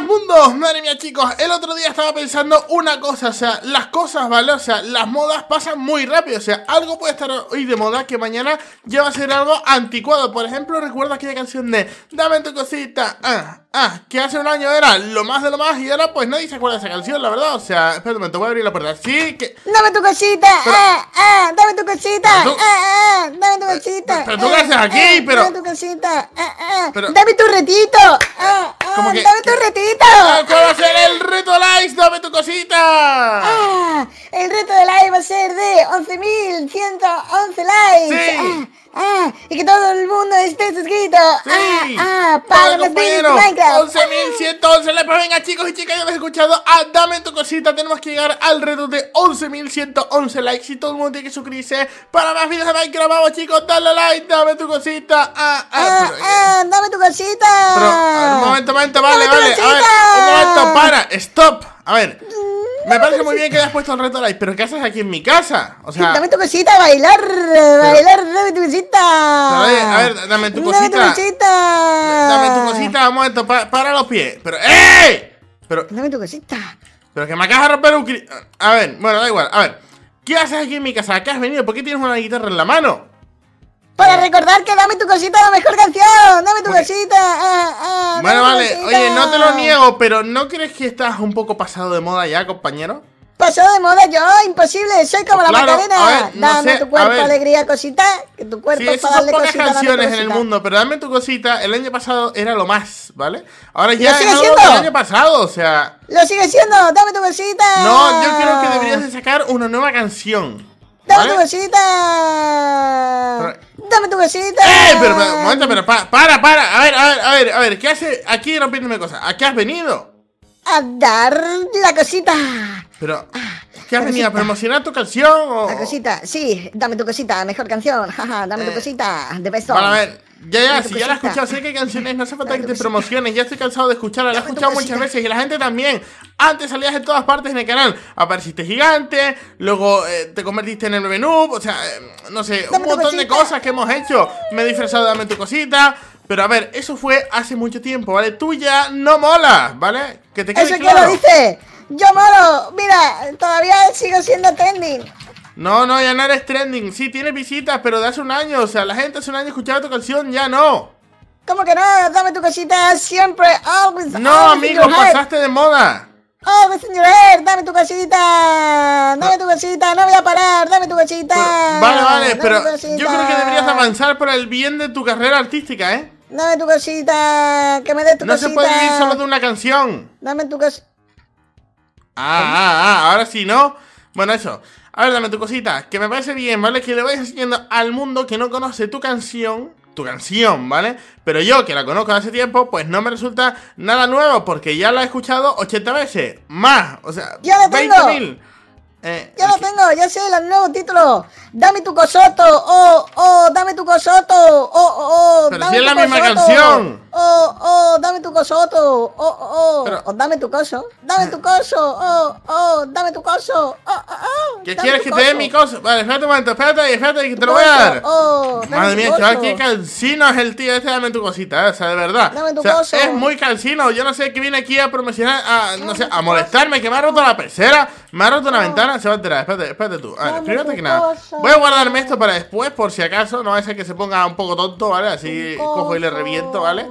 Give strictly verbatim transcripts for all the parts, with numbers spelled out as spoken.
¡Buenas mundos! Madre mía, chicos, el otro día estaba pensando una cosa, o sea, las cosas, ¿vale? O sea, las modas pasan muy rápido, o sea, algo puede estar hoy de moda que mañana ya va a ser algo anticuado. Por ejemplo, recuerda aquella canción de Dame Tu Cosita, ah, ah, que hace un año era lo más de lo más y ahora pues nadie se acuerda de esa canción, la verdad. O sea, espera un momento, voy a abrir la puerta, sí que... Dame tu cosita, pero... ah, ah, dame tu cosita, tú... ah, ah, dame tu cosita. Pero tú qué haces aquí, pero... Dame tu cosita, ah, ah, pero... dame tu retito, ah, ah, como que... dame tu retito. ¿Cuál va a ser el reto de likes? Dame tu cosita. Ah, el reto de likes va a ser de once mil ciento once likes. Sí. Ah, ah, y que todo el mundo esté suscrito. Sí. Ah, ah, para los vídeos de Minecraft. once mil ciento once likes. Pues venga, chicos y chicas, ya habéis escuchado a Dame Tu Cosita. Tenemos que llegar al reto de once mil ciento once likes y todo el mundo tiene que suscribirse para más vídeos de Minecraft. Vamos, chicos, dale like, dame tu cosita. Ah, ah, ah, pero, ah dame tu cosita. Pero, a ver, un momento, momento, vale, dame vale. A ver, un momento, para, stop. A ver. Me parece muy bien que hayas puesto el reto like, pero ¿qué haces aquí en mi casa? O sea... Dame tu cosita, bailar, pero... bailar, dame tu cosita. A ver, a ver, dame tu cosita. Dame tu cosita. Dame tu cosita, un momento, pa para los pies. Pero, ¡eh! Pero... Dame tu cosita. Pero que me acabas de romper un... Cri... A ver, bueno, da igual, a ver. ¿Qué haces aquí en mi casa? ¿A qué has venido? ¿Por qué tienes una guitarra en la mano? Para recordar que Dame Tu Cosita es la mejor canción. Dame tu cosita. Ah, ah, bueno, vale. Cosita. Oye, no te lo niego, pero ¿no crees que estás un poco pasado de moda ya, compañero? ¿Pasado de moda yo? Imposible. Soy como pues la claro, Macarena. A ver, no dame sé, tu cuerpo, a ver. Alegría, cosita. Que tu cuerpo sí, para darle cosita. Hay pocas canciones en el mundo, pero Dame Tu Cosita el año pasado era lo más, ¿vale? Ahora ya es no lo del año pasado, o sea. Lo sigue siendo. Dame tu cosita. No, yo creo que deberías de sacar una nueva canción. Dame ¿vale? tu cosita. Dame tu cosita. Eh, pero, pero un momento, pero pa, para, para. A ver, a ver, a ver, a ver, ¿qué haces aquí rompiéndome cosas? ¿A qué has venido? A dar la cosita. Pero, ¿qué has la venido? ¿A promocionar tu canción? O... La cosita, sí, dame tu cosita, mejor canción. Jaja, dame eh. tu cosita, de peso. Bueno, a ver, ya, ya, si cosita. Ya la has escuchado, sé que hay canciones, no hace falta dame que te cosita. Promociones. Ya estoy cansado de escucharla, la he escuchado muchas veces y la gente también. Antes salías en todas partes en el canal. Apareciste gigante, luego eh, te convertiste en el bebé noob. O sea, eh, no sé, dame un montón de cosas que hemos hecho. Me he disfrazado de Dame Tu Cosita. Pero a ver, eso fue hace mucho tiempo, ¿vale? Tú ya no molas, ¿vale? Que te quede claro. ¿Eso qué lo dice? Yo molo, mira, todavía sigo siendo trending. No, no, ya no eres trending. Sí, tienes visitas, pero de hace un año. O sea, la gente hace un año escuchaba tu canción, ya no. ¿Cómo que no? Dame tu cosita siempre. Always, no, always amigo, pasaste de moda. Oh, señor, dame tu cosita. Dame tu cosita, no voy a parar. Dame tu cosita. Pero, vale, vale, dame pero yo creo que deberías avanzar por el bien de tu carrera artística, ¿eh? Dame tu cosita, que me des tu no cosita. No se puede vivir solo de una canción. Dame tu cosita. Ah, ah, ah, ahora sí, ¿no? Bueno, eso. A ver, dame tu cosita, que me parece bien, ¿vale? Que le vayas enseñando al mundo que no conoce tu canción, tu canción, ¿vale? Pero yo, que la conozco hace tiempo, pues no me resulta nada nuevo, porque ya la he escuchado ochenta veces, más, o sea, veinte mil. Eh, ya lo que... tengo, ya sé el nuevo título. Dame tu cosoto, oh, oh, dame tu cosoto, oh, oh, oh. Pero dame si es la cosoto, misma canción. Oh, oh, dame tu cosoto, oh, oh, oh. Pero... o dame tu coso, dame tu coso, oh, oh, dame tu coso, oh, oh, oh. ¿Qué quieres que coso? Te dé mi coso? Vale, espérate un momento, espérate, espérate, que te lo voy a dar. Oh, madre mía, chaval, qué calcino es el tío este, dame tu cosita, eh, o sea, de verdad. Dame tu o sea, coso. Es muy calcino, yo no sé qué viene aquí a promocionar, a, no sé, a molestarme, que me ha roto la pecera, me ha roto una ventana. Se va a enterar, espérate, espérate tú. A ver, primero que nada, voy a guardarme esto para después, por si acaso, no es el que se ponga un poco tonto, ¿vale? Así cojo y le reviento, ¿vale?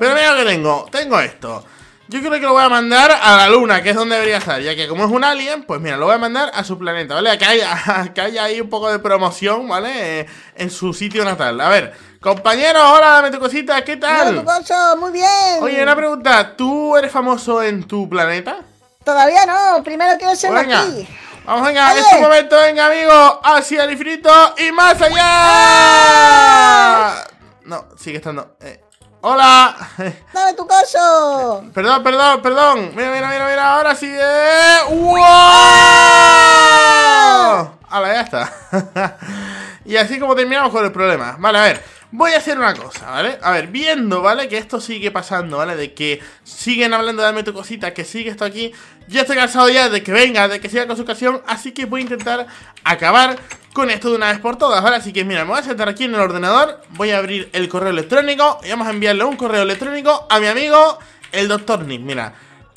Pero mira lo que tengo, tengo esto. Yo creo que lo voy a mandar a la luna, que es donde debería estar, ya que como es un alien, pues mira, lo voy a mandar a su planeta, ¿vale? A que haya, que haya ahí un poco de promoción, ¿vale? En su sitio natal. A ver, compañeros, hola, dame tu cosita, ¿qué tal? Dame tu cosa, muy bien. Oye, una pregunta, ¿tú eres famoso en tu planeta? Todavía no, primero quiero serlo aquí. Vamos, venga, en este momento, venga, amigo, hacia el infinito y más allá. ¡Ah! No, sigue estando. Eh, ¡Hola! ¡Dame tu coso! Eh, perdón, perdón, perdón. Mira, mira, mira, mira, ahora sí. Eh. ¡Wow! ¡Ah! Ahora ya está. Y así como terminamos con el problema. Vale, a ver. Voy a hacer una cosa, ¿vale? A ver, viendo, ¿vale? Que esto sigue pasando, ¿vale? De que siguen hablando de Dame Tu Cosita, que sigue esto aquí. Ya estoy cansado ya de que venga, de que siga con su canción. Así que voy a intentar acabar con esto de una vez por todas, ¿vale? Así que mira, me voy a sentar aquí en el ordenador. Voy a abrir el correo electrónico y vamos a enviarle un correo electrónico a mi amigo, el doctor Nick. Mira,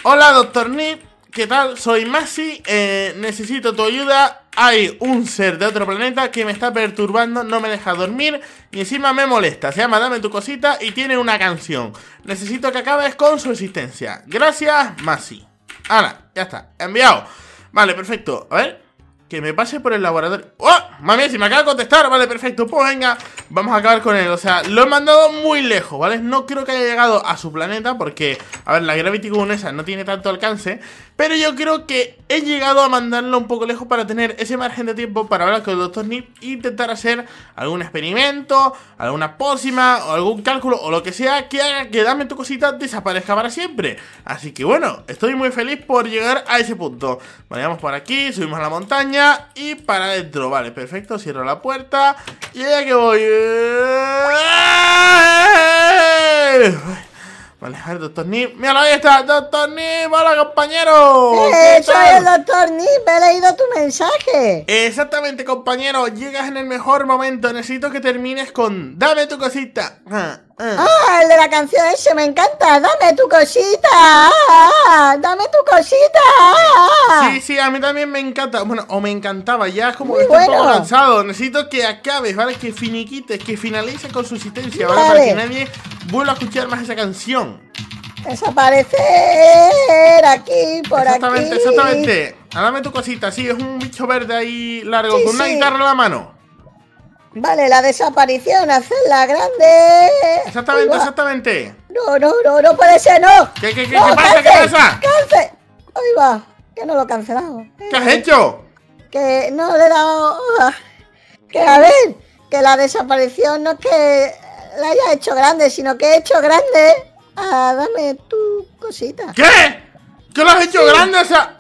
Hola, doctor Nip, ¿qué tal? Soy Massi, eh, necesito tu ayuda. Hay un ser de otro planeta que me está perturbando, no me deja dormir y encima me molesta. Se llama Dame Tu Cosita y tiene una canción. Necesito que acabes con su existencia. Gracias, Massi. Ahora, ya está, enviado. Vale, perfecto, a ver, que me pase por el laboratorio. ¡Oh! Mami, si me acaba de contestar, vale, perfecto. Pues venga, vamos a acabar con él. O sea, lo he mandado muy lejos, ¿vale? No creo que haya llegado a su planeta porque, a ver, la Gravity Gun esa no tiene tanto alcance. Pero yo creo que he llegado a mandarlo un poco lejos para tener ese margen de tiempo para hablar con el doctor Nip e intentar hacer algún experimento, alguna pócima o algún cálculo o lo que sea que haga que Dame Tu Cosita desaparezca para siempre. Así que bueno, estoy muy feliz por llegar a ese punto. Vale, vamos por aquí, subimos a la montaña y para adentro, vale, perfecto, cierro la puerta y ya que voy. Vale, a ver, doctor Nip. ¡Míralo, ahí está! ¡Doctor Nip! ¡Hola, compañero! Eh, ¡Soy el doctor Nip! ¡He leído tu mensaje! Exactamente, compañero. Llegas en el mejor momento. Necesito que termines con Dame Tu Cosita. Ah, ah. ah el de la canción ese me encanta. ¡Dame tu cosita! Ah, ah, ¡Dame tu cosita! Ah, ah. Sí, sí, a mí también me encanta. Bueno, o me encantaba. Ya es como que está un poco cansado. Necesito que acabes, ¿vale? Que finiquites, que finalices con su existencia, ¿vale? Para que nadie vuelvo a escuchar más esa canción. Desaparecer aquí, por exactamente, aquí. Exactamente, exactamente. Dame tu cosita, sí, es un bicho verde ahí largo, sí, con sí. una guitarra en la mano. Vale, la desaparición, hacerla grande. Exactamente, Uy, exactamente. No, no, no, no puede ser, no. ¿Qué, qué, qué, no, ¿qué pasa? Cáncer, ¿Qué pasa? ¡Cáncer! Ahí va, que no lo he cancelado. ¿Qué, ¿Qué has hecho? Que no le he dado. Que a ver, que la desaparición no es que la haya hecho grande, sino que he hecho grande a Dame Tu Cosita. ¿Qué? ¿Que lo has hecho sí. grande? O sea,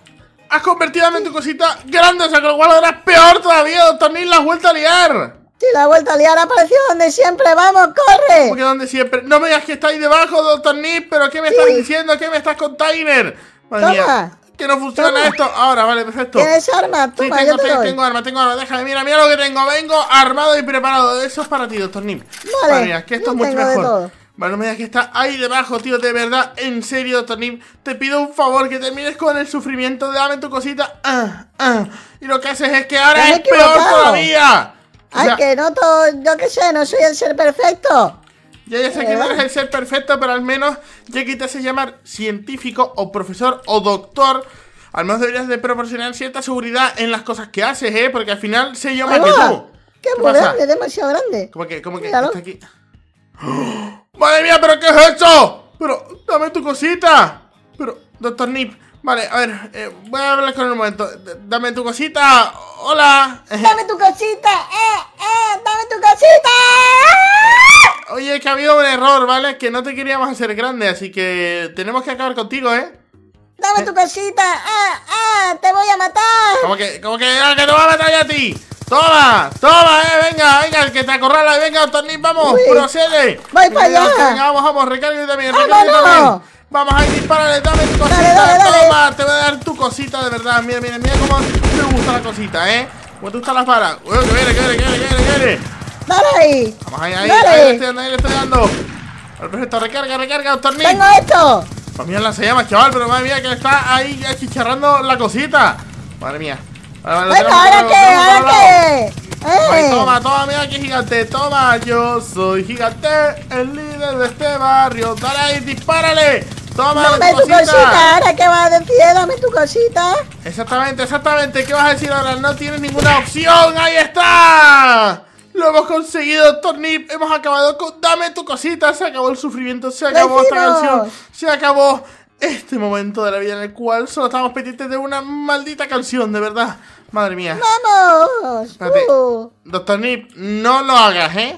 has convertido a Dame Tu Cosita grande, o sea, con lo cual ahora es peor todavía, doctor Nick, la has vuelto a liar. Sí, la has vuelto a liar, ha aparecido donde siempre, vamos, corre. ¿Cómo que donde siempre? No me digas que está ahí debajo, doctor Nick, pero ¿qué me sí. estás diciendo? ¿Qué me estás container? Madre mía, que no funciona toma. esto. Ahora, vale, perfecto. ¿Tienes arma? Toma, sí, tengo, yo te tengo, doy. tengo arma, tengo arma, déjame, mira, mira lo que tengo. Vengo armado y preparado. Eso es para ti, doctor Nip. Vale, vale mira, que esto es mucho mejor. Vale, no me digas que está ahí debajo, tío, de verdad. En serio, doctor Nip, te pido un favor, que termines con el sufrimiento de Dame Tu Cosita. ah, ah. Y lo que haces es que ahora es peor todavía. O sea, ay, que no, todo, yo qué sé, no soy el ser perfecto. Ya, ya sé que no eres el ser perfecto, pero al menos ya que te hace llamar científico o profesor o doctor, al menos deberías de proporcionar cierta seguridad en las cosas que haces, ¿eh? Porque al final sé yo más que tú. ¡Qué muy grande, demasiado grande! ¿Cómo que, cómo que está aquí? ¡Oh! ¡Madre mía, pero qué es eso! ¡Pero Dame Tu Cosita! Pero, doctor Nip, vale, a ver, eh, voy a hablar con él un momento. Dame tu cosita, hola. Dame tu cosita, eh, eh, dame tu cosita. Oye, que ha habido un error, ¿vale? Que no te queríamos hacer grande, así que tenemos que acabar contigo, ¿eh? Dame tu cosita, ah, ah, te voy a matar. Como que, como que, ah, que te voy a matar ya a ti. Toma, toma, eh, venga, venga, que te acorrala, venga, doctor Nick, vamos, Uy. procede. Voy para allá. Venga, vamos, vamos, recargue también, recargue también. Vamos a dispararle, dame tu cosita, dale, dale, dale. Toma, te voy a dar tu cosita de verdad. Mira, mira, mira cómo te gusta la cosita, ¿eh? Cómo te gustan las balas. Uy, que viene, que viene, que viene, que viene. ¡Dale ahí! Vamos ahí, ahí, Dale. ahí, le estoy dando, ahí le estoy dando. Perfecto, recarga, recarga, doctor Nick. ¡Tengo esto! Pues mira, la se llama, chaval, pero madre mía, que está ahí achicharrando la cosita. Madre mía. Vale, vale, Venga, ahora qué, ahora qué. Eh. Toma, toma, mira que gigante, toma. Yo soy gigante, el líder de este barrio. Dale ahí, dispárale. Toma, dame tu cosita. tu cosita, ahora que vas a decir, dame tu cosita. Exactamente, exactamente, ¿qué vas a decir ahora? No tienes ninguna opción, ahí está. Lo hemos conseguido, doctor Nip. Hemos acabado con Dame Tu Cosita. Se acabó el sufrimiento, se acabó esta canción, se acabó este momento de la vida en el cual solo estábamos pendientes de una maldita canción, de verdad. Madre mía. ¡Vamos! Espérate. Uh. Doctor Nip, no lo hagas, ¿eh?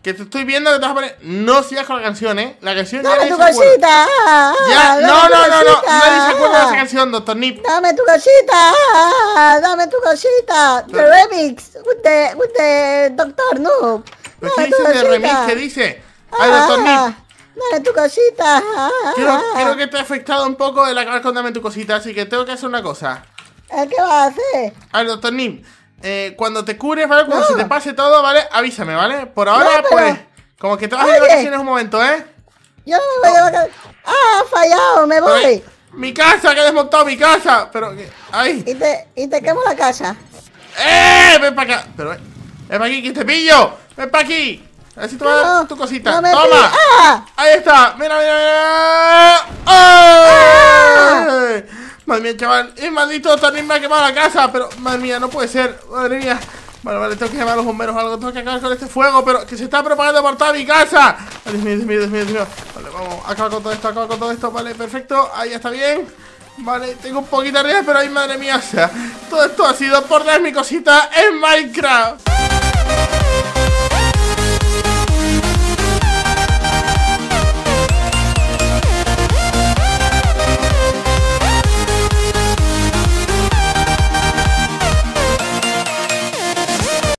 Que te estoy viendo que te vas a poner... No sigas con la canción, ¿eh? La canción ya nadie se acuerda. ¡Dame tu cosita! Ya, no, no, no, no. Nadie se acuerda de esa canción, doctor Nip. ¡Dame tu cosita! ¡Dame tu cosita! The remix with the, with the doctor Noob. ¿Pero qué dice de remix? ¿Qué dice? ¡Ay, doctor Nip! ¡Dame tu cosita! Creo, creo que te ha afectado un poco el acabar con Dame Tu Cosita, así que tengo que hacer una cosa. ¿Qué vas a hacer? Ay, doctor Nip. Eh, cuando te cures, ¿vale? Cuando no. se te pase todo, ¿vale? Avísame, ¿vale? Por ahora, no, pues, como que te vas Oye. a ir de vacaciones un momento, ¿eh? Yo no me voy no. a vacaciones. ¡Ah, ha fallado! ¡Me voy! Pero, ¡Mi casa! ¡Que he desmontado mi casa! Pero que... ¡Ay! Y te, y te quemo la casa. ¡Eh! ¡Ven para acá! Pero... ¡Ven para aquí, que te pillo! ¡Ven para aquí! A ver si tú no, vas a dar tu cosita. No. ¡Toma! ¡Ah! ¡Ahí está! ¡Mira, mira, mira! ¡Oh! ¡Ah! Madre mía, chaval. ¡El maldito Doctor Nick me ha quemado la casa! Pero, madre mía, no puede ser. Madre mía. Vale, vale, tengo que llamar a los bomberos o algo. Tengo que acabar con este fuego, pero que se está propagando por toda mi casa. Dios mío, Dios mío, Dios mío, Dios mío. Vale, vamos, acabo con todo esto, acabo con todo esto. Vale, perfecto, ahí está bien. Vale, tengo un poquito de riesgo, pero ay, madre mía, o sea, todo esto ha sido por dar mi cosita en Minecraft.